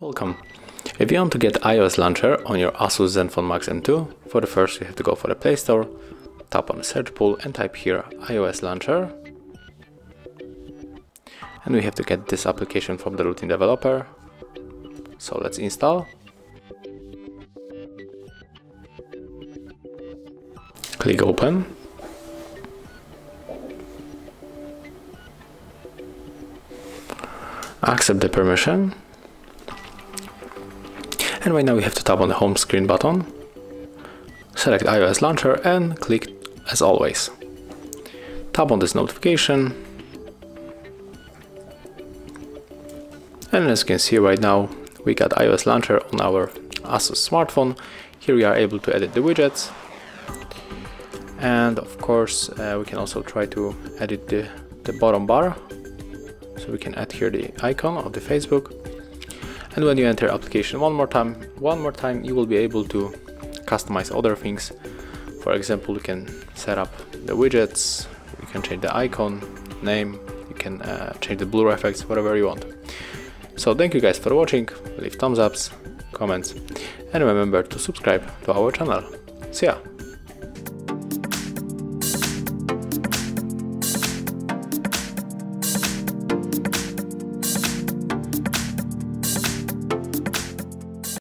Welcome! If you want to get iOS Launcher on your Asus Zenfone Max M2, for the first you have to go for the Play Store, tap on the search pool and type here iOS Launcher. And we have to get this application from the routine developer. So let's install. Click open. Accept the permission, and right now we have to tap on the home screen button, select iOS Launcher and click as always. Tap on this notification, and as you can see right now we got iOS Launcher on our Asus smartphone. Here we are able to edit the widgets, and of course we can also try to edit the bottom bar. So we can add here the icon of the Facebook, and when you enter application one more time you will be able to customize other things. For example, you can set up the widgets, you can change the icon name, you can change the blur effects, whatever you want. So thank you guys for watching, leave thumbs ups, comments, and remember to subscribe to our channel. See ya!